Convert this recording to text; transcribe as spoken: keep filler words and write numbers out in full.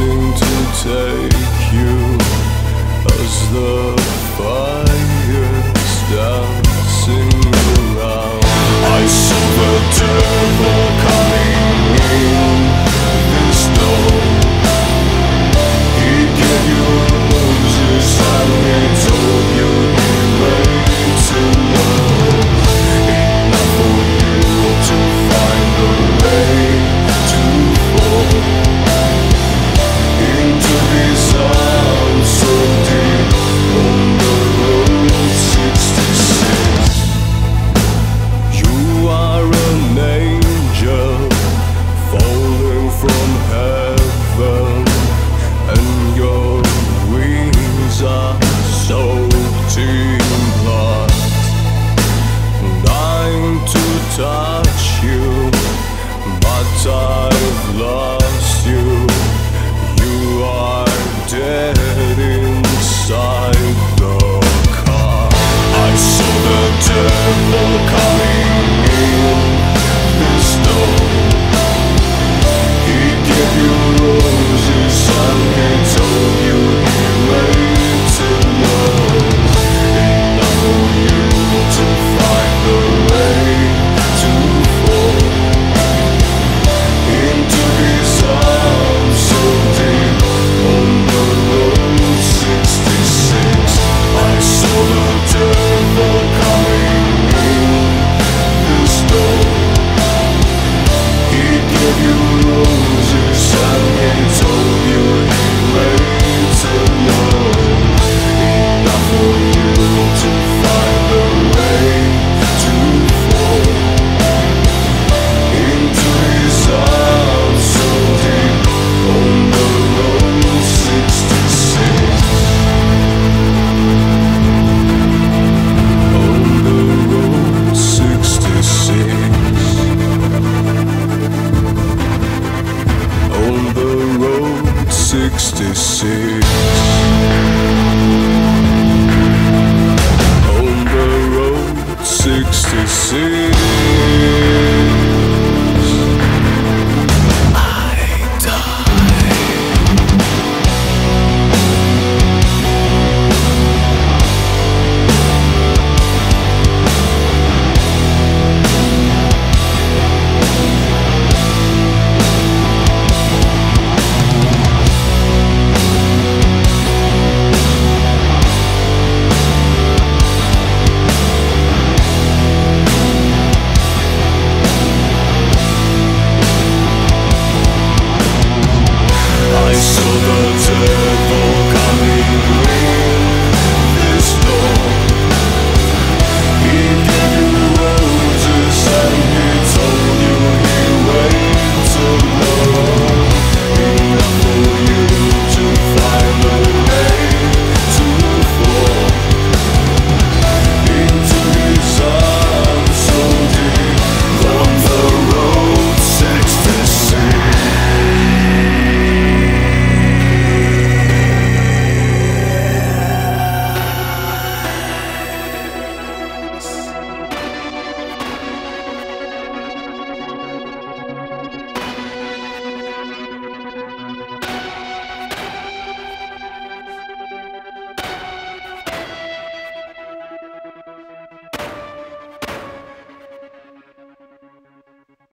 seem to take you as the fire's dancing around. I saw the devil coming in this storm. He gave you roses and he told you he made to love. Enough for you to find a way to fall into this arms so deep on the road sixty-six. You are an angel falling from heaven, and your wings are soaked in blood. Dying to touch you, but I've lost you. You are dead inside the car. I saw the devil coming in this storm. He gave you roses and he told you he made to love. Enough for you to find the way to fall into his arms so deep on the road sixty-six. I saw the devil coming in this storm. He gave you roses and he told you he made to love. Enough for you to find the way to fall into his arms so deep on the road sixty-six. On the road sixty-six. On the road sixty-six.